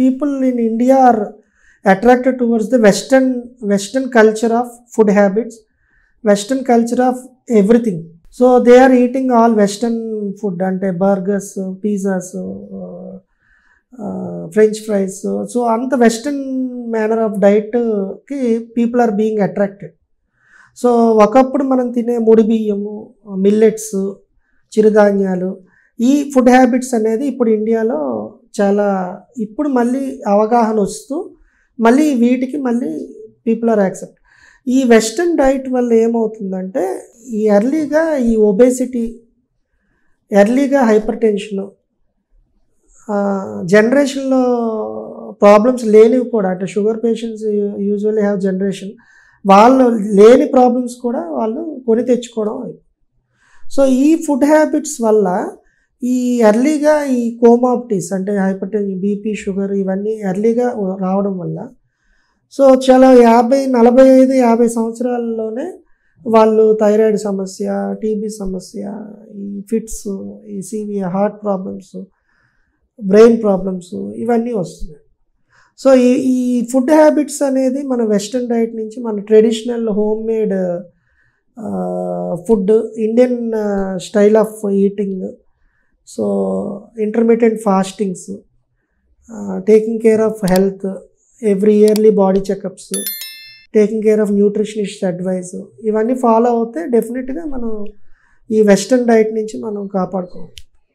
people in India are attracted towards the Western culture of food habits, Western culture of everything. So they are eating all Western food, ante burgers, pizzas, French fries. So on the Western manner of diet, people are being attracted. So ఒకప్పుడు మనం తినే ముడి బియ్యము, millets, చిరుధాన్యాలు, ఈ food habits అనేది ఇప్పుడు ఇండియాలో చాలా ఇప్పుడు మళ్ళీ అవగాహన వస్తూ మళ్ళీ వీటికి మళ్ళీ పీపుల్ ఆర్ యాక్సెప్ట్. ఈ వెస్టర్న్ డైట్ వల్ల ఏమవుతుందంటే ఈ ఎర్లీగా ఈ ఒబేసిటీ, ఎర్లీగా హైపర్ టెన్షన్, జనరేషన్లో ప్రాబ్లమ్స్ లేనివి కూడా, అంటే sugar patients usually have generation, వాళ్ళు లేని ప్రాబ్లమ్స్ కూడా వాళ్ళు కొని తెచ్చుకోవడం. సో ఈ ఫుడ్ హ్యాబిట్స్ వల్ల ఈ ఎర్లీగా ఈ కోమాబిటీస్ అంటే హైపర్ టెన్షన్, బీపీ, షుగర్ ఇవన్నీ ఎర్లీగా రావడం వల్ల సో చాలా 45 సంవత్సరాల్లోనే వాళ్ళు థైరాయిడ్ సమస్య, టీబీ సమస్య, ఈ ఫిట్స్, ఈ severe heart problems, brain problems ఇవన్నీ వస్తున్నాయి. సో ఈ ఫుడ్ హ్యాబిట్స్ అనేది మన వెస్టర్న్ డైట్ నుంచి మన traditional home made food, Indian style of eating, so intermittent fastings, taking care of health, every yearly body checkups, taking care of nutritionist advice ఇవన్నీ follow అవుతే డెఫినెట్గా మనం ఈ వెస్టర్న్ డైట్ నుంచి మనం కాపాడుకోవాలి.